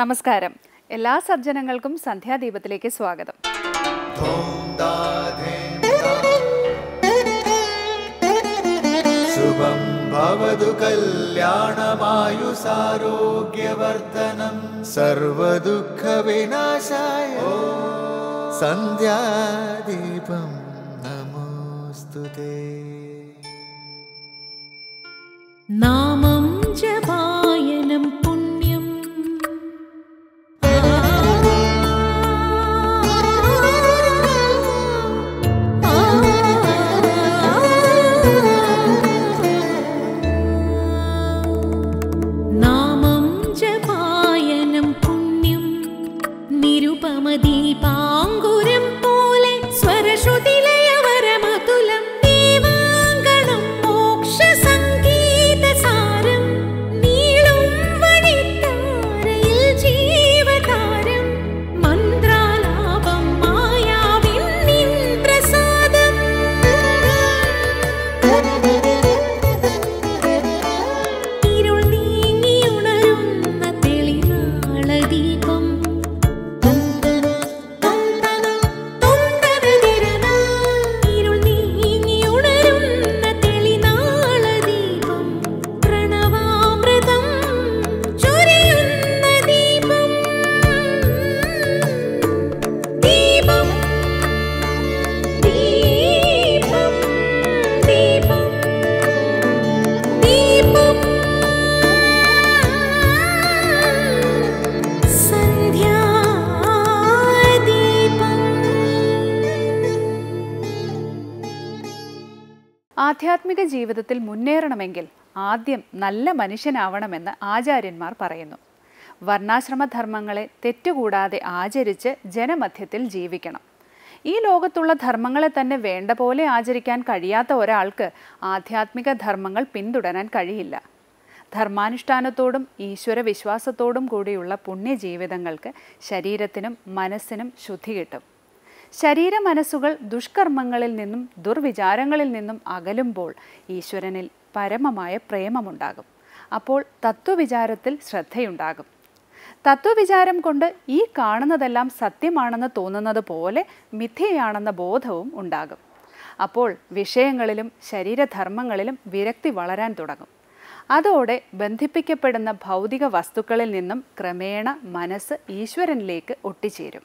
നമസ്കാരം എല്ലാ സജ്ജനങ്ങൾക്കും സന്ധ്യാദീപത്തിലേക്ക് സ്വാഗതം. ശുഭം ഭവതു കല്യാണമായുസാരോഗ്യവർദ്ധനം സർവദുഃഖവിനാശായ സന്ധ്യാദീപം നമോസ്തുതേ. നാമം ജപായനം ആധ്യാത്മിക ജീവിതത്തിൽ മുന്നേറണമെങ്കിൽ ആദ്യം നല്ല മനുഷ്യനാവണമെന്ന് ആചാര്യന്മാർ പറയുന്നു. വർണ്ണാശ്രമധർമ്മങ്ങളെ തെറ്റുകൂടാതെ ആചരിച്ച് ജനമധ്യത്തിൽ ജീവിക്കണം. ഈ ലോകത്തുള്ള ധർമ്മങ്ങളെ തന്നെ വേണ്ട പോലെ ആചരിക്കാൻ കഴിയാത്ത ഒരാൾക്ക് ആധ്യാത്മിക ധർമ്മങ്ങൾ പിന്തുടരാൻ കഴിയില്ല. ധർമാനുഷ്ഠാനത്തോടും ഈശ്വരവിശ്വാസത്തോടും കൂടിയുള്ള പുണ്യജീവിതങ്ങൾക്ക് ശരീരത്തിനും മനസ്സിനും ശുദ്ധി കിട്ടും. ശരീര മനസ്സുകൾ ദുഷ്കർമ്മങ്ങളിൽ നിന്നും ദുർവിചാരങ്ങളിൽ നിന്നും അകലുമ്പോൾ ഈശ്വരനിൽ പരമമായ പ്രേമമുണ്ടാകും. അപ്പോൾ തത്വവിചാരത്തിൽ ശ്രദ്ധയുണ്ടാകും. തത്വവിചാരം കൊണ്ട് ഈ കാണുന്നതെല്ലാം സത്യമാണെന്ന് തോന്നുന്നത് പോലെ മിഥ്യയാണെന്ന ബോധവും ഉണ്ടാകും. അപ്പോൾ വിഷയങ്ങളിലും ശരീരധർമ്മങ്ങളിലും വിരക്തി വളരാൻ തുടങ്ങും. അതോടെ ബന്ധിപ്പിക്കപ്പെടുന്ന ഭൗതിക വസ്തുക്കളിൽ നിന്നും ക്രമേണ മനസ്സ് ഈശ്വരനിലേക്ക് ഒട്ടിച്ചേരും.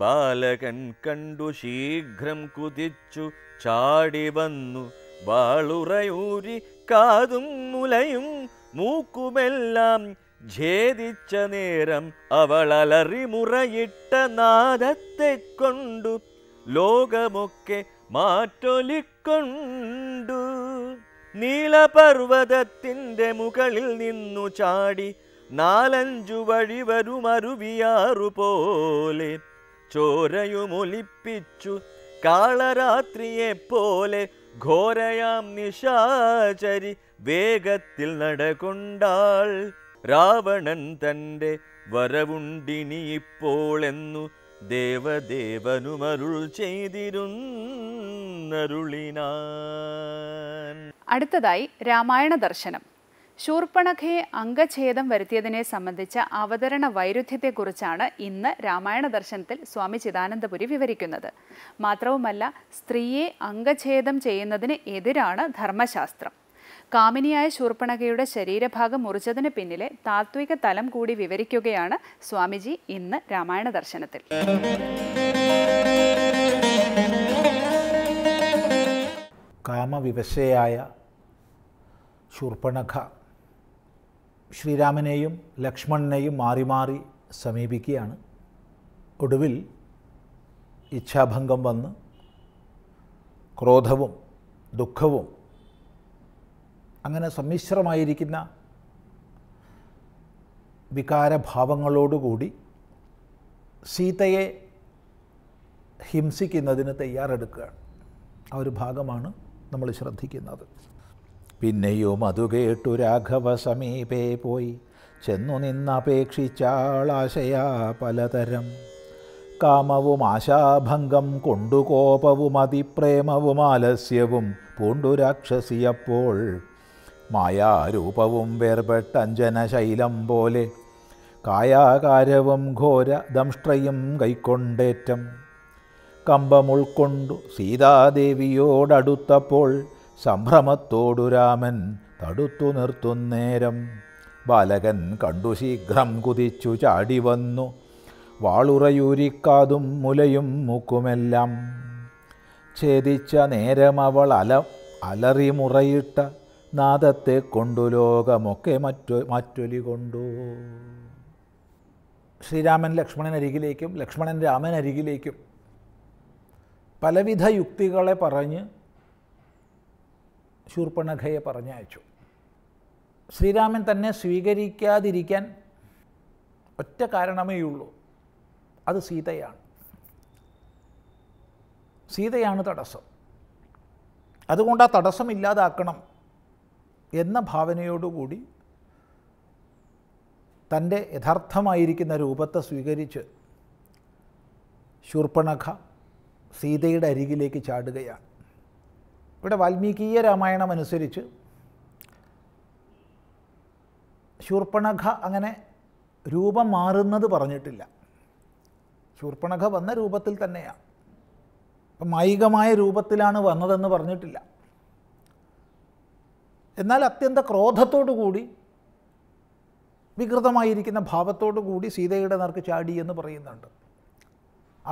ബാലകൻ കണ്ടു ശീഘ്രം കുതിച്ചു ചാടി വന്നു. വാളുറയൂരി കാതും മുലയും മൂക്കുമെല്ലാം ഛേദിച്ച നേരം അവളലറിമുറയിട്ട നാദത്തെ കൊണ്ടു ലോകമൊക്കെ മാറ്റൊലിക്കൊണ്ടു. നീലപർവ്വതത്തിൻ്റെ മുകളിൽ നിന്നു ചാടി നാലഞ്ചു വഴി വരുമരുവിയാറുപോലെ ചോരയുമൊലിപ്പിച്ചു കാളരാത്രിയെപ്പോലെ ഘോരയാം നിശാചരി വേഗത്തിൽ നടകൊണ്ടാൾ. രാവണൻ തൻ്റെ വരവുണ്ടിനിയിപ്പോളെന്നു ദേവദേവനുമരുൾ ചെയ്തിരുന്നരുളിനാൻ. അടുത്തതായി രാമായണ ദർശനം. ശൂർപ്പണഖയെ അംഗഛേദം വരുത്തിയതിനെ സംബന്ധിച്ച അവതരണ വൈരുദ്ധ്യത്തെക്കുറിച്ചാണ് ഇന്ന് രാമായണ ദർശനത്തിൽ സ്വാമി ചിദാനന്ദപുരി വിവരിക്കുന്നത്. മാത്രവുമല്ല, സ്ത്രീയെ അംഗഛേദം ചെയ്യുന്നതിന് എതിരാണ് ധർമ്മശാസ്ത്രം. കാമിനിയായ ശൂർപ്പണഖയുടെ ശരീരഭാഗം മുറിച്ചതിന് പിന്നിലെ താത്വിക തലം കൂടി വിവരിക്കുകയാണ് സ്വാമിജി ഇന്ന് രാമായണ ദർശനത്തിൽ. കാമവിവശയായ ശൂർപ്പണഖ ശ്രീരാമനെയും ലക്ഷ്മണനെയും മാറി മാറി സമീപിക്കുകയാണ്. ഒടുവിൽ ഇച്ഛാഭംഗം വന്ന് ക്രോധവും ദുഃഖവും അങ്ങനെ സമ്മിശ്രമായിരിക്കുന്ന വികാരഭാവങ്ങളോടുകൂടി സീതയെ ഹിംസിക്കുന്നതിന് തയ്യാറെടുക്കുകയാണ്. ആ ഒരു ഭാഗമാണ് നമ്മൾ ശ്രദ്ധിക്കുന്നത്. പിന്നെയും അതു കേട്ടു രാഘവ സമീപേ പോയി ചെന്നു നിന്നപേക്ഷിച്ചാളാശയ പലതരം കാമവും ആശാഭംഗം കൊണ്ടു കോപവും അതിപ്രേമവും ആലസ്യവും പൂണ്ടു രാക്ഷസിയപ്പോൾ മായാരൂപവും വേർപെട്ടഞ്ജനശൈലം പോലെ കായാകാരവും ഘോര ദംഷ്ട്രയും കൈക്കൊണ്ടേറ്റം കമ്പമുൾക്കൊണ്ടു സീതാദേവിയോടടുത്തപ്പോൾ സംഭ്രമത്തോടു രാമൻ തടുത്തു നിർത്തുന്നേരം ബാലകൻ കണ്ടു ശീഘ്രം കുതിച്ചു ചാടി വന്നു വാളുറയൂരിക്കാതും മുലയും മൂക്കുമെല്ലാം ഛേദിച്ച നേരമവൾ അലറിമുറയിട്ട നാദത്തെ കൊണ്ടു ലോകമൊക്കെ മറ്റൊലി കൊണ്ടു. ശ്രീരാമൻ ലക്ഷ്മണനരികിലേക്കും ലക്ഷ്മണൻ രാമനരികിലേക്കും പലവിധ യുക്തികളെ പറഞ്ഞ് ശൂർപ്പണഖയെ പറഞ്ഞയച്ചു. ശ്രീരാമൻ തന്നെ സ്വീകരിക്കാതിരിക്കാൻ ഒറ്റ കാരണമേ ഉള്ളൂ, അത് സീതയാണ്. സീതയാണ് തടസ്സം. അതുകൊണ്ട് ആ തടസ്സം ഇല്ലാതാക്കണം എന്ന ഭാവനയോടുകൂടി തൻ്റെ യഥാർത്ഥമായിരിക്കുന്ന രൂപത്തെ സ്വീകരിച്ച് ശൂർപ്പണഖ സീതയുടെ അരികിലേക്ക് ചാടുകയാണ്. ഇവിടെ വാൽമീകീയ രാമായണം അനുസരിച്ച് ശൂർപ്പണഖ അങ്ങനെ രൂപം മാറുന്നത് പറഞ്ഞിട്ടില്ല. ശൂർപ്പണഖ വന്ന രൂപത്തിൽ തന്നെയാണ്, അപ്പം മായികമായ രൂപത്തിലാണ് വന്നതെന്ന് പറഞ്ഞിട്ടില്ല. എന്നാൽ അത്യന്ത ക്രോധത്തോടുകൂടി വികൃതമായിരിക്കുന്ന ഭാവത്തോടുകൂടി സീതയുടെ നേർക്ക് ചാടി എന്ന് പറയുന്നുണ്ട്.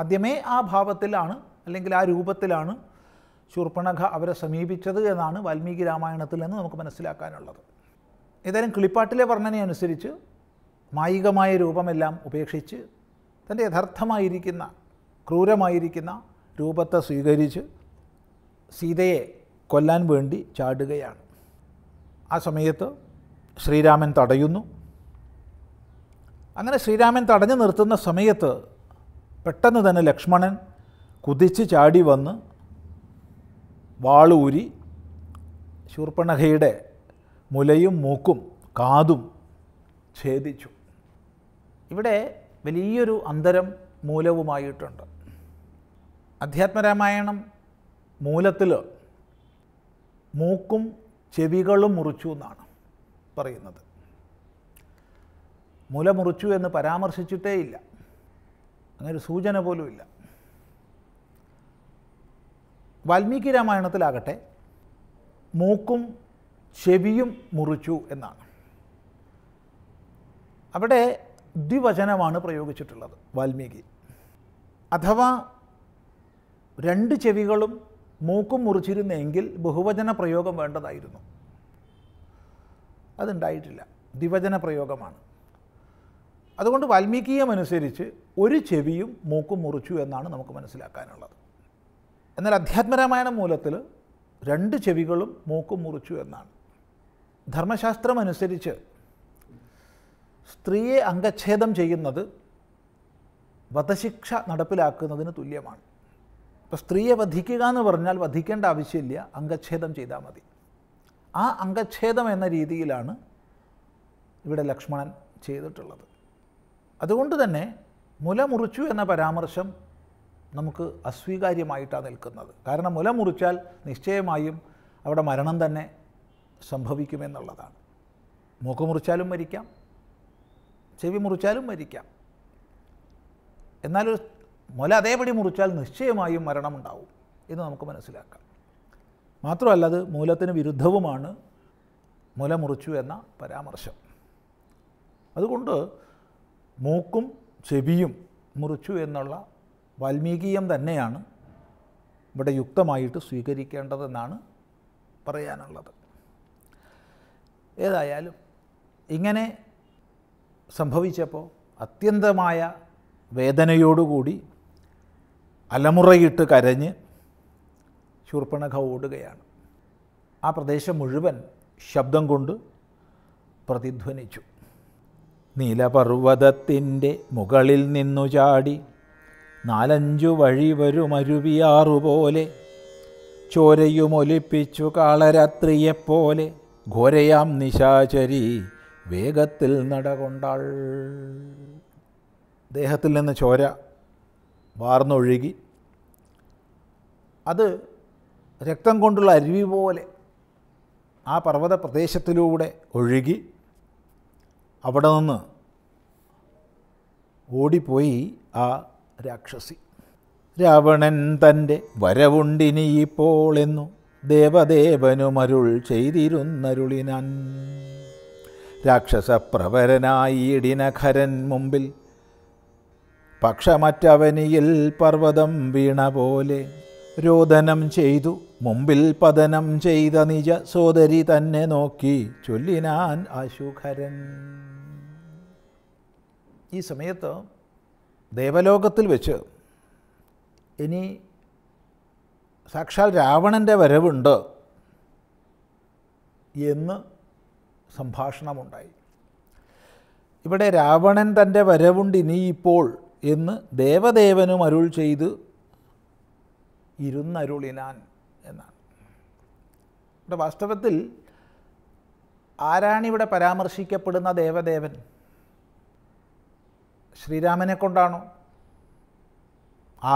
ആദ്യമേ ആ ഭാവത്തിലാണ് അല്ലെങ്കിൽ ആ രൂപത്തിലാണ് ശൂർപ്പണഖ അവരെ സമീപിച്ചത് എന്നാണ് വാൽമീകി രാമായണത്തിൽ നിന്ന് നമുക്ക് മനസ്സിലാക്കാനുള്ളത്. ഏതായാലും കിളിപ്പാട്ടിലെ വർണ്ണനയനുസരിച്ച് മായികമായ രൂപമെല്ലാം ഉപേക്ഷിച്ച് തൻ്റെ യഥാർത്ഥമായിരിക്കുന്ന ക്രൂരമായിരിക്കുന്ന രൂപത്തെ സ്വീകരിച്ച് സീതയെ കൊല്ലാൻ വേണ്ടി ചാടുകയാണ്. ആ സമയത്ത് ശ്രീരാമൻ തടയുന്നു. അങ്ങനെ ശ്രീരാമൻ തടഞ്ഞു നിർത്തുന്ന സമയത്ത് പെട്ടെന്ന് തന്നെ ലക്ഷ്മണൻ കുതിച്ച് ചാടി വന്ന് വാളൂരി ശൂർപ്പണഖയുടെ മുലയും മൂക്കും കാതും ഛേദിച്ചു. ഇവിടെ വലിയൊരു അന്തരം മൂലവുമായിട്ടുണ്ട്. അധ്യാത്മരാമായണം മൂലത്തിൽ മൂക്കും ചെവികളും മുറിച്ചു എന്നാണ് പറയുന്നത്. മൂല മുറിച്ചു എന്ന് പരാമർശിച്ചിട്ടേ ഇല്ല, അങ്ങനൊരു സൂചന പോലും ഇല്ല. വാൽമീകി രാമായണത്തിലാകട്ടെ മൂക്കും ചെവിയും മുറിച്ചു എന്നാണ്. അവിടെ ദ്വിവചനമാണ് പ്രയോഗിച്ചിട്ടുള്ളത് വാൽമീകി. അഥവാ രണ്ട് ചെവികളും മൂക്കും മുറിച്ചിരുന്നെങ്കിൽ ബഹുവചന പ്രയോഗം വേണ്ടതായിരുന്നു, അതുണ്ടായിട്ടില്ല, ദ്വിവചന പ്രയോഗമാണ്. അതുകൊണ്ട് വാൽമീകീയമനുസരിച്ച് ഒരു ചെവിയും മൂക്കും മുറിച്ചു എന്നാണ് നമുക്ക് മനസ്സിലാക്കാനുള്ളത്. എന്നാൽ അധ്യാത്മരാമായണ മൂലത്തിൽ രണ്ട് ചെവികളും മൂക്കും മുറിച്ചു എന്നാണ്. ധർമ്മശാസ്ത്രം അനുസരിച്ച് സ്ത്രീയെ അംഗച്ഛേദം ചെയ്യുന്നത് വധശിക്ഷ നടപ്പിലാക്കുന്നതിന് തുല്യമാണ്. ഇപ്പോൾ സ്ത്രീയെ വധിക്കുക എന്ന് പറഞ്ഞാൽ വധിക്കേണ്ട ആവശ്യമില്ല, അംഗച്ഛേദം ചെയ്താൽ മതി. ആ അംഗച്ഛേദം എന്ന രീതിയിലാണ് ഇവിടെ ലക്ഷ്മണൻ ചെയ്തിട്ടുള്ളത്. അതുകൊണ്ട് തന്നെ മുല മുറിച്ചു എന്ന പരാമർശം നമുക്ക് അസ്വീകാര്യമായിട്ടാണ് നിൽക്കുന്നത്. കാരണം മുല മുറിച്ചാൽ നിശ്ചയമായും അവിടെ മരണം തന്നെ സംഭവിക്കുമെന്നുള്ളതാണ്. മൂക്ക് മുറിച്ചാലും മരിക്കാം, ചെവി മുറിച്ചാലും മരിക്കാം. എന്നാൽ മുല അതേപടി മുറിച്ചാൽ നിശ്ചയമായും മരണമുണ്ടാവും എന്ന് നമുക്ക് മനസ്സിലാക്കാം. മാത്രമല്ല അത് മൂലത്തിന് വിരുദ്ധവുമാണ് മുല മുറിച്ചു എന്ന പരാമർശം. അതുകൊണ്ട് മൂക്കും ചെവിയും മുറിച്ചു എന്നുള്ള വാൽമീകീയം തന്നെയാണ് ഇവിടെ യുക്തമായിട്ട് സ്വീകരിക്കേണ്ടതെന്നാണ് പറയാനുള്ളത്. ഏതായാലും ഇങ്ങനെ സംഭവിച്ചപ്പോൾ അത്യന്തമായ വേദനയോടുകൂടി അലമുറയിട്ട് കരഞ്ഞ് ശൂർപ്പണഖ ഓടുകയാണ്. ആ പ്രദേശം മുഴുവൻ ശബ്ദം കൊണ്ട് പ്രതിധ്വനിച്ചു. നീലപർവ്വതത്തിൻ്റെ മുകളിൽ നിന്നു ചാടി നാലഞ്ചു വഴി വരുമരുവിയാറുപോലെ ചോരയുമൊലിപ്പിച്ചു കാളരാത്രിയെപ്പോലെ ഘോരയാം നിശാചരി വേഗത്തിൽ നടകൊണ്ടാൾ. ദേഹത്തിൽ നിന്ന് ചോര വാർന്നൊഴുകി അത് രക്തം കൊണ്ടുള്ള അരുവി പോലെ ആ പർവ്വത പ്രദേശത്തിലൂടെ ഒഴുകി അവിടെ നിന്ന് ഓടിപ്പോയി ആ രാക്ഷസി. രാവണൻ തൻ്റെ വരവുണ്ടിനിയിപ്പോളെന്നു ദേവദേവനുമരുൾ ചെയ്തിരുന്നരുളിനാൻ. രാക്ഷസപ്രവരനായിടിനഖരൻ മുമ്പിൽ പക്ഷമറ്റവനിയിൽ പർവ്വതം വീണ പോലെ രോദനം ചെയ്തു മുമ്പിൽ പതനം ചെയ്ത നിജ സോദരി തന്നെ നോക്കി ചൊല്ലിനാൻ ആശുഖരൻ. ഈ സമയത്ത് ദേവലോകത്തിൽ വെച്ച് ഇനി സാക്ഷാൽ രാവണൻ്റെ വരവുണ്ട് എന്ന് സംഭാഷണമുണ്ടായി. ഇവിടെ രാവണൻ തൻ്റെ വരവുണ്ട് ഇനിയിപ്പോൾ എന്ന് ദേവദേവനും അരുൾ ചെയ്ത് ഇരുന്നരുളിനാൻ എന്നാണ്. ഇവിടെ വാസ്തവത്തിൽ ആരാണിവിടെ പരാമർശിക്കപ്പെടുന്ന ദേവദേവൻ? ശ്രീരാമനെ കൊണ്ടാണോ?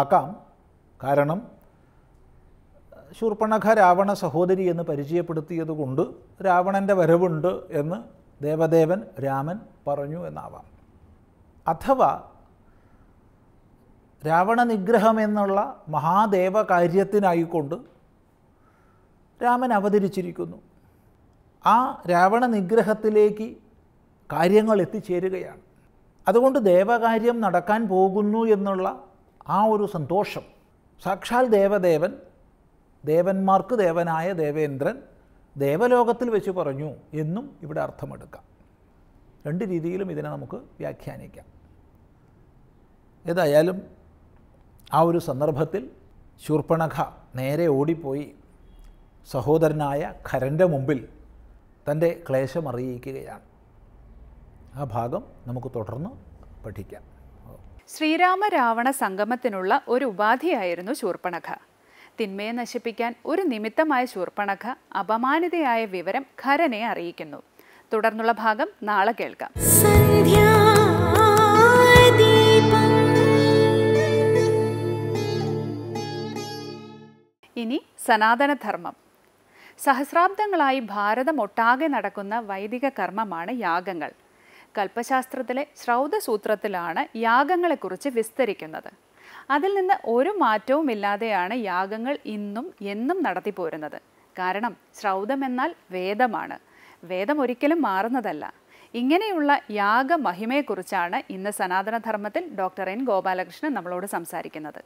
ആകാം. കാരണം ശൂർപ്പണഖ രാവണ സഹോദരി എന്ന് പരിചയപ്പെടുത്തിയതുകൊണ്ട് രാവണൻ്റെ വരവുണ്ട് എന്ന് ദേവദേവൻ രാമൻ പറഞ്ഞു എന്നാവാം. അഥവാ രാവണ നിഗ്രഹം എന്നുള്ള മഹാദേവകാര്യത്തിനായിക്കൊണ്ട് രാമൻ അവതരിച്ചിരിക്കുന്നു. ആ രാവണ നിഗ്രഹത്തിലേക്ക് കാര്യങ്ങൾ എത്തിച്ചേരുകയാണ്. അതുകൊണ്ട് ദേവകാര്യം നടക്കാൻ പോകുന്നു എന്നുള്ള ആ ഒരു സന്തോഷം സാക്ഷാൽ ദേവദേവൻ, ദേവന്മാർക്ക് ദേവനായ ദേവേന്ദ്രൻ ദേവലോകത്തിൽ വെച്ച് പറഞ്ഞു എന്നും ഇവിടെ അർത്ഥമെടുക്കാം. രണ്ട് രീതിയിലും ഇതിനെ നമുക്ക് വ്യാഖ്യാനിക്കാം. ഏതായാലും ആ ഒരു സന്ദർഭത്തിൽ ശൂർപ്പണഖ നേരെ ഓടിപ്പോയി സഹോദരനായ ഖരൻ്റെ മുമ്പിൽ തൻ്റെ ക്ലേശമറിയിക്കുകയാണ്. ആ ഭാഗം നമുക്ക് തുടർന്ന് പഠിക്കാം. ശ്രീരാമ രാവണ സംഗമത്തിനുള്ള ഒരു ഉപാധിയായിരുന്നു ശൂർപ്പണഖ. തിന്മയെ നശിപ്പിക്കാൻ ഒരു നിമിത്തമായ ശൂർപ്പണഖ അപമാനിതയായ വിവരം ഖരനെ അറിയിക്കുന്നു. തുടർന്നുള്ള ഭാഗം നാളെ കേൾക്കാം. ഇനി സനാതനധർമ്മം. സഹസ്രാബ്ദങ്ങളായി ഭാരതമൊട്ടാകെ നടക്കുന്ന വൈദിക കർമ്മമാണ് യാഗങ്ങൾ. കൽപ്പശാസ്ത്രത്തിലെ ശ്രൗത സൂത്രത്തിലാണ് യാഗങ്ങളെക്കുറിച്ച് വിസ്തരിക്കുന്നത്. അതിൽ നിന്ന് ഒരു മാറ്റവും ഇല്ലാതെയാണ് യാഗങ്ങൾ ഇന്നും എന്നും നടത്തിപ്പോരുന്നത്. കാരണം ശ്രൗതമെന്നാൽ വേദമാണ്, വേദം ഒരിക്കലും മാറുന്നതല്ല. ഇങ്ങനെയുള്ള യാഗമഹിമയെക്കുറിച്ചാണ് ഇന്ന് സനാതനധർമ്മത്തിൽ ഡോക്ടർ എൻ ഗോപാലകൃഷ്ണൻ നമ്മളോട് സംസാരിക്കുന്നത്.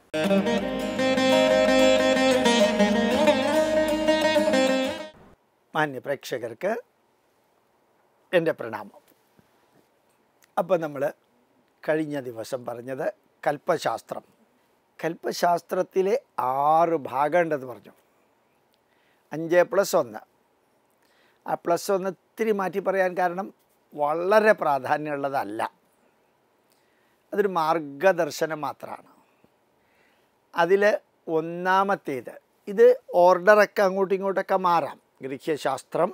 മാന്യ പ്രേക്ഷകർക്ക് എൻ്റെ പ്രണാമം. അപ്പോൾ നമ്മൾ കഴിഞ്ഞ ദിവസം പറഞ്ഞത് കൽപ്പശാസ്ത്രം, കൽപ്പശാസ്ത്രത്തിലെ 6 ഭാഗം ഉണ്ടെന്ന് പറഞ്ഞു. 5+1. ആ +1 ഇത്തിരി മാറ്റി പറയാൻ കാരണം വളരെ പ്രാധാന്യമുള്ളതല്ല, അതൊരു മാർഗദർശനം മാത്രമാണ്. അതിൽ 1ാമത്തേത്, ഇത് ഓർഡറൊക്കെ അങ്ങോട്ടും ഇങ്ങോട്ടൊക്കെ മാറാം. ഗൃഹ്യശാസ്ത്രം,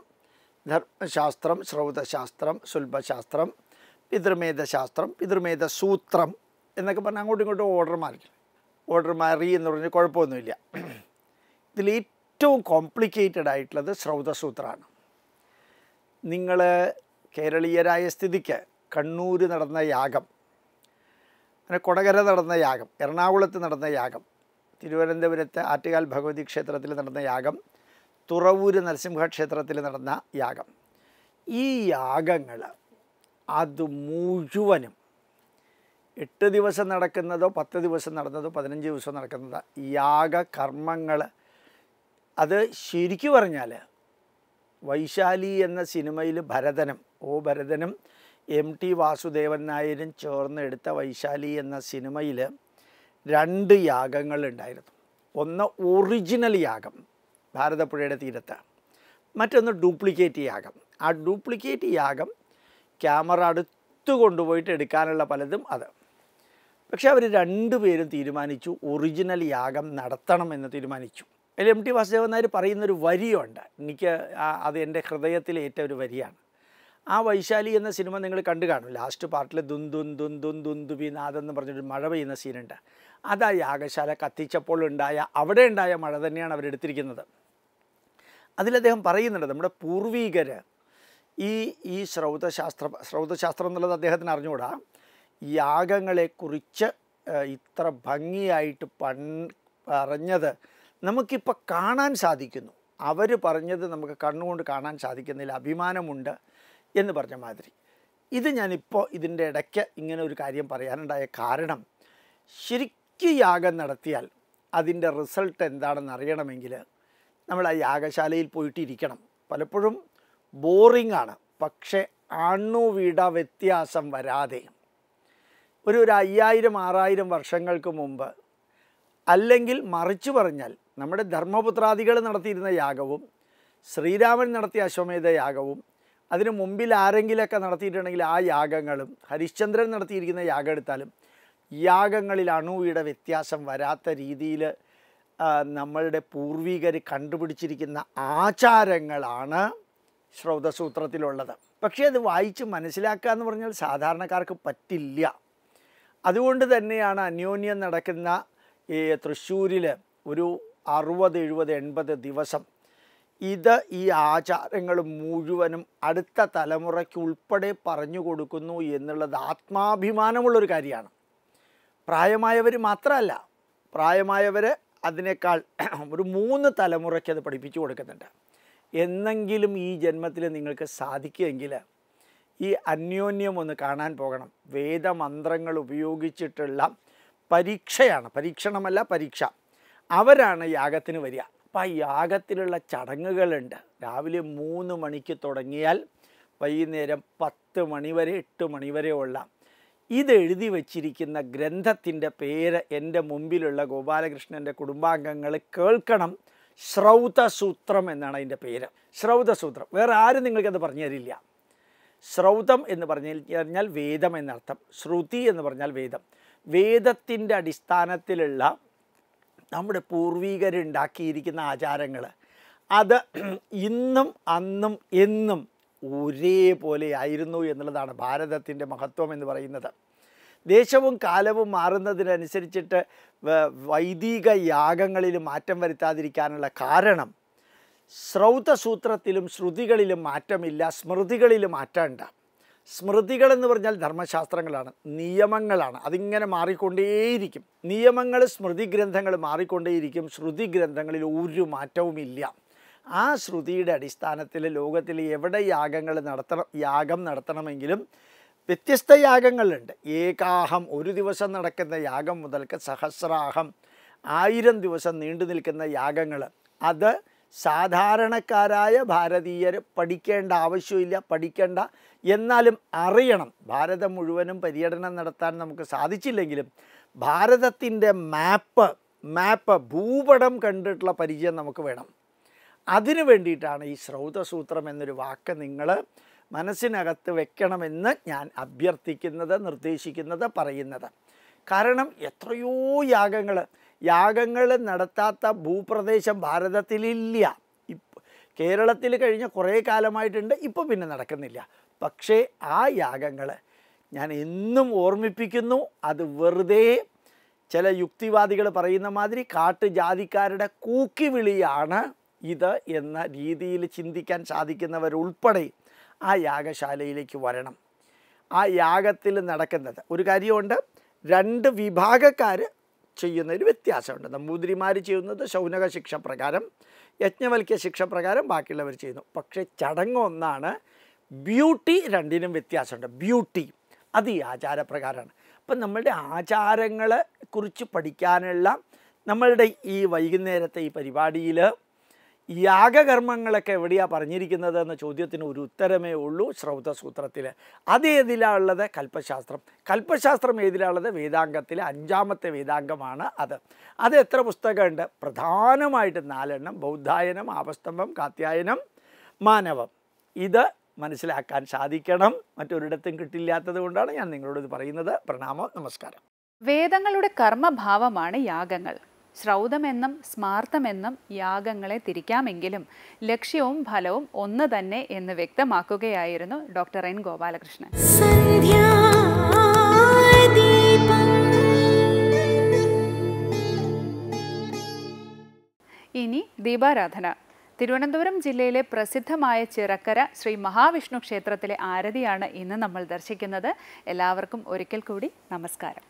ധർമ്മശാസ്ത്രം, ശ്രൗതശാസ്ത്രം, സുൽഭശാസ്ത്രം, പിതൃമേധശാസ്ത്രം, പിതൃമേധസൂത്രം എന്നൊക്കെ പറഞ്ഞാൽ അങ്ങോട്ടും ഇങ്ങോട്ടും ഓർഡർ മാറി എന്ന് പറഞ്ഞാൽ കുഴപ്പമൊന്നുമില്ല. ഇതിലേറ്റവും കോംപ്ലിക്കേറ്റഡ് ആയിട്ടുള്ളത് ശ്രൗതസൂത്രമാണ്. നിങ്ങൾ കേരളീയരായ സ്ഥിതിക്ക് കണ്ണൂർ നടന്ന യാഗം, അങ്ങനെ കൊടകര നടന്ന യാഗം, എറണാകുളത്ത് നടന്ന യാഗം, തിരുവനന്തപുരത്ത് ആറ്റുകാൽ ഭഗവതി ക്ഷേത്രത്തിൽ നടന്ന യാഗം, തുറവൂര് നരസിംഹ ക്ഷേത്രത്തിൽ നടന്ന യാഗം, ഈ യാഗങ്ങൾ അത് മുഴുവനും 8 ദിവസം നടക്കുന്നതോ 10 ദിവസം നടന്നതോ 15 ദിവസം നടക്കുന്നതോ യാഗകർമ്മങ്ങൾ, അത് ശരിക്കു പറഞ്ഞാൽ വൈശാലി എന്ന സിനിമയിൽ ഭരതനും M.T. വാസുദേവൻ നായരും ചേർന്ന് എടുത്ത വൈശാലി എന്ന സിനിമയിൽ 2 യാഗങ്ങളുണ്ടായിരുന്നു. ഒന്ന് ഒറിജിനൽ യാഗം ഭാരതപ്പുഴയുടെ തീരത്ത്, മറ്റൊന്ന് ഡ്യൂപ്ലിക്കേറ്റ് യാഗം. ആ ഡ്യൂപ്ലിക്കേറ്റ് യാഗം ക്യാമറ അടുത്ത് കൊണ്ടുപോയിട്ട് എടുക്കാനുള്ള പലതും അത്. പക്ഷേ അവർ രണ്ടുപേരും തീരുമാനിച്ചു ഒറിജിനൽ യാഗം നടത്തണം എന്ന് തീരുമാനിച്ചു. അതിൽ എം ടി വാസുദേവൻ നായർ പറയുന്നൊരു വരിയുണ്ട്, എനിക്ക് അത് എൻ്റെ ഹൃദയത്തിലേറ്റ ഒരു വരിയാണ്. ആ വൈശാലി എന്ന സിനിമ നിങ്ങൾ കണ്ടു കാണും. ലാസ്റ്റ് പാർട്ടിൽ ദുന്തുന്തുന്തുന്തുന്തുബി നാദെന്ന് പറഞ്ഞൊരു മഴ പെയ്യുന്ന സീനുണ്ട്. അത് ആ യാഗശാല കത്തിച്ചപ്പോൾ ഉണ്ടായ അവിടെ ഉണ്ടായ മഴ തന്നെയാണ് അവരെടുത്തിരിക്കുന്നത്. അതിലദ്ദേഹം പറയുന്നുണ്ട് നമ്മുടെ പൂർവീകർ ഈ ശ്രൗതശാസ്ത്രം എന്നുള്ളത് അദ്ദേഹത്തിന് അറിഞ്ഞുകൂടാ, യാഗങ്ങളെക്കുറിച്ച് ഇത്ര ഭംഗിയായിട്ട് പറഞ്ഞത് നമുക്കിപ്പോൾ കാണാൻ സാധിക്കുന്നു, അവർ പറഞ്ഞത് നമുക്ക് കണ്ണുകൊണ്ട് കാണാൻ സാധിക്കുന്നില്ല, അഭിമാനമുണ്ട് എന്ന് പറഞ്ഞ മാതിരി. ഇത് ഞാനിപ്പോൾ ഇതിൻ്റെ ഇടയ്ക്ക് ഇങ്ങനെ ഒരു കാര്യം പറയാനുണ്ടായ കാരണം, ശരിക്കും യാഗം നടത്തിയാൽ അതിൻ്റെ റിസൾട്ട് എന്താണെന്ന് അറിയണമെങ്കിൽ നമ്മൾ ആ യാഗശാലയിൽ പോയിട്ടിരിക്കണം. പലപ്പോഴും ബോറിങ്ങാണ്, പക്ഷേ അണുവിട വ്യത്യാസം വരാതെ ഒരു 5000-6000 വർഷങ്ങൾക്ക് മുമ്പ്, അല്ലെങ്കിൽ മറിച്ച് പറഞ്ഞാൽ നമ്മുടെ ധർമ്മപുത്രാദികൾ നടത്തിയിരുന്ന യാഗവും ശ്രീരാമൻ നടത്തിയ അശ്വമേധ യാഗവും അതിന് മുമ്പിൽ ആരെങ്കിലുമൊക്കെ നടത്തിയിട്ടുണ്ടെങ്കിൽ ആ യാഗങ്ങളും ഹരിശ്ചന്ദ്രൻ നടത്തിയിരിക്കുന്ന യാഗം എടുത്താലും യാഗങ്ങളിൽ അണുവിട വ്യത്യാസം വരാത്ത രീതിയിൽ നമ്മളുടെ പൂർവികർ കണ്ടുപിടിച്ചിരിക്കുന്ന ആചാരങ്ങളാണ് ശ്രൗതസൂത്രത്തിലുള്ളത്. പക്ഷേ അത് വായിച്ച് മനസ്സിലാക്കുക എന്ന് പറഞ്ഞാൽ സാധാരണക്കാർക്ക് പറ്റില്ല. അതുകൊണ്ട് തന്നെയാണ് അന്യോന്യം നടക്കുന്ന ഈ തൃശ്ശൂരിൽ ഒരു 60, 70, 80 ദിവസം ഇത് ഈ ആചാരങ്ങൾ മുഴുവനും അടുത്ത തലമുറയ്ക്ക് ഉൾപ്പെടെ പറഞ്ഞു കൊടുക്കുന്നു എന്നുള്ളത് ആത്മാഭിമാനമുള്ളൊരു കാര്യമാണ്. പ്രായമായവർ മാത്രമല്ല, പ്രായമായവർ അതിനേക്കാൾ ഒരു 3 തലമുറയ്ക്ക് അത് പഠിപ്പിച്ചു കൊടുക്കുന്നുണ്ട്. എന്നെങ്കിലും ഈ ജന്മത്തിൽ നിങ്ങൾക്ക് സാധിക്കുമെങ്കിൽ ഈ അന്യോന്യം ഒന്ന് കാണാൻ പോകണം. വേദമന്ത്രങ്ങൾ ഉപയോഗിച്ചിട്ടുള്ള പരീക്ഷയാണ്, പരീക്ഷണമല്ല പരീക്ഷ. അവരാണ് യാഗത്തിന് വരിക. അപ്പോൾ ആ യാഗത്തിലുള്ള ചടങ്ങുകളുണ്ട്. രാവിലെ 3 മണിക്ക് തുടങ്ങിയാൽ വൈകുന്നേരം 10 മണിവരെ 8 മണിവരെയുള്ള ഇതെഴുതി വച്ചിരിക്കുന്ന ഗ്രന്ഥത്തിൻ്റെ പേര് എൻ്റെ മുമ്പിലുള്ള ഗോപാലകൃഷ്ണൻ്റെ കുടുംബാംഗങ്ങൾ കേൾക്കണം. ശ്രൗതസൂത്രം എന്നാണ് അതിൻ്റെ പേര്, ശ്രൗതസൂത്രം. വേറെ ആരും നിങ്ങൾക്കത് പറഞ്ഞു തരില്ല. ശ്രൗതം എന്ന് പറഞ്ഞു കഴിഞ്ഞാൽ വേദം എന്നർത്ഥം, ശ്രുതി എന്ന് പറഞ്ഞാൽ വേദം. വേദത്തിൻ്റെ അടിസ്ഥാനത്തിലുള്ള നമ്മുടെ പൂർവീകരുണ്ടാക്കിയിരിക്കുന്ന ആചാരങ്ങൾ അത് ഇന്നും അന്നും എന്നും ഒരേപോലെ ആയിരുന്നു എന്നുള്ളതാണ് ഭാരതത്തിൻ്റെ മഹത്വം എന്ന് പറയുന്നത്. ദേശവും കാലവും മാറുന്നതിനനുസരിച്ചിട്ട് വൈദിക യാഗങ്ങളിൽ മാറ്റം വരുത്താതിരിക്കാനുള്ള കാരണം ശ്രൗതസൂത്രത്തിലും ശ്രുതികളിലും മാറ്റമില്ല, സ്മൃതികളിൽ മാറ്റമുണ്ട്. സ്മൃതികളെന്ന് പറഞ്ഞാൽ ധർമ്മശാസ്ത്രങ്ങളാണ്, നിയമങ്ങളാണ്. അതിങ്ങനെ മാറിക്കൊണ്ടേയിരിക്കും. നിയമങ്ങൾ സ്മൃതി ഗ്രന്ഥങ്ങൾ മാറിക്കൊണ്ടേയിരിക്കും. ശ്രുതി ഗ്രന്ഥങ്ങളിൽ ഒരു മാറ്റവുമില്ല. ആ ശ്രുതിയുടെ അടിസ്ഥാനത്തിൽ ലോകത്തിൽ എവിടെ യാഗം നടത്തണമെങ്കിലും വ്യത്യസ്ത യാഗങ്ങളുണ്ട്. ഏകാഹം ഒരു ദിവസം നടക്കുന്ന യാഗം മുതൽക്ക് സഹസ്രാഹം 1000 ദിവസം നീണ്ടു നിൽക്കുന്ന യാഗങ്ങൾ അത് സാധാരണക്കാരായ ഭാരതീയർ പഠിക്കേണ്ട ആവശ്യമില്ല, പഠിക്കേണ്ട, എന്നാലും അറിയണം. ഭാരതം മുഴുവനും പര്യടനം നടത്താൻ നമുക്ക് സാധിച്ചില്ലെങ്കിലും ഭാരതത്തിൻ്റെ മാപ്പ് ഭൂപടം കണ്ടിട്ടുള്ള പരിചയം നമുക്ക് വേണം. അതിനു വേണ്ടിയിട്ടാണ് ഈ ശ്രൗതസൂത്രം എന്നൊരു വാക്ക് നിങ്ങൾ മനസ്സിനകത്ത് വെക്കണമെന്ന് ഞാൻ അഭ്യർത്ഥിക്കുന്നത്, നിർദ്ദേശിക്കുന്നത്, പറയുന്നത്. കാരണം എത്രയോ യാഗങ്ങൾ നടത്താത്ത ഭൂപ്രദേശം ഭാരതത്തിലില്ല. കേരളത്തിൽ കഴിഞ്ഞ കുറേ കാലമായിട്ടുണ്ട്, ഇപ്പോൾ പിന്നെ നടക്കുന്നില്ല. പക്ഷേ ആ യാഗങ്ങൾ ഞാൻ എന്നും ഓർമ്മിപ്പിക്കുന്നു. അത് വെറുതെ ചില യുക്തിവാദികൾ പറയുന്ന മാതിരി കാട്ടുജാതിക്കാരുടെ കൂക്കിവിളിയാണ് ഇത് എന്ന രീതിയിൽ ചിന്തിക്കാൻ സാധിക്കുന്നവരുൾപ്പെടെ ആ യാഗശാലയിലേക്ക് വരണം. ആ യാഗത്തിൽ നടക്കുന്നത് ഒരു കാര്യമുണ്ട്, 2 വിഭാഗക്കാർ ചെയ്യുന്നതിൽ വ്യത്യാസമുണ്ട്. നമ്പൂതിരിമാർ ചെയ്യുന്നത് ശൗനക ശിക്ഷ പ്രകാരം, യജ്ഞവൽക്യ ശിക്ഷ പ്രകാരം ബാക്കിയുള്ളവർ ചെയ്യുന്നു. പക്ഷേ ചടങ്ങ് ഒന്നാണ്, ബ്യൂട്ടി രണ്ടിനും വ്യത്യാസമുണ്ട്. ബ്യൂട്ടി അത് ഈ ആചാരപ്രകാരമാണ്. അപ്പം നമ്മളുടെ ആചാരങ്ങളെ കുറിച്ച് പഠിക്കാനുള്ള നമ്മളുടെ ഈ വൈകുന്നേരത്തെ ഈ പരിപാടിയിൽ യാഗകർമ്മങ്ങളൊക്കെ എവിടെയാണ് പറഞ്ഞിരിക്കുന്നത് എന്ന ചോദ്യത്തിന് ഒരു ഉത്തരമേ ഉള്ളൂ. ശ്രൗതസൂത്രത്തിൽ. അതേതിലുള്ളത്? കൽപ്പശാസ്ത്രം. കൽപ്പശാസ്ത്രം ഏതിലുള്ളത്? വേദാംഗത്തിലെ 5ാമത്തെ വേദാംഗമാണ് അത്. അത് എത്ര പുസ്തകമുണ്ട്? പ്രധാനമായിട്ട് 4 എണ്ണം, ബൗദ്ധായനം, ആവസ്തംഭം, കാത്യായനം, മാനവം. ഇത് മനസ്സിലാക്കാൻ സാധിക്കണം. മറ്റൊരിടത്തും കിട്ടില്ലാത്തത് കൊണ്ടാണ് ഞാൻ നിങ്ങളോട് ഇത് പറയുന്നത്. പ്രണാമം, നമസ്കാരം. വേദങ്ങളുടെ കർമ്മഭാവമാണ് യാഗങ്ങൾ. ശ്രൗതമെന്നും സ്മാർത്തമെന്നും യാഗങ്ങളെ തിരിക്കാമെങ്കിലും ലക്ഷ്യവും ഫലവും ഒന്ന് തന്നെ എന്ന് വ്യക്തമാക്കുകയായിരുന്നു ഡോക്ടർ എൻ ഗോപാലകൃഷ്ണൻ. ഇനി ദീപാരാധന. തിരുവനന്തപുരം ജില്ലയിലെ പ്രസിദ്ധമായ ചിറക്കര ശ്രീ മഹാവിഷ്ണു ക്ഷേത്രത്തിലെ ആരതിയാണ് ഇന്ന് നമ്മൾ ദർശിക്കുന്നത്. എല്ലാവർക്കും ഒരിക്കൽ കൂടി നമസ്കാരം.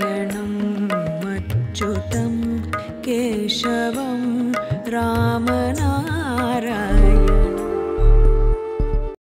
Ramanarayanam Achyutam Keshavam Ramanarayanam